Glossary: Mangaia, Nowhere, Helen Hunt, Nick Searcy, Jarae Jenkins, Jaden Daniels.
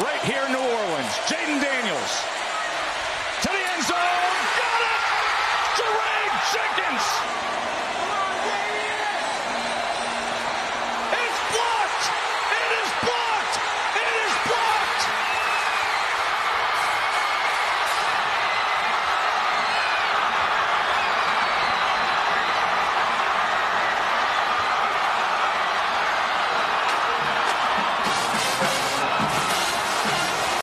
right here in New Orleans. Jaden Daniels to the end zone. Got it! Jarae Jenkins.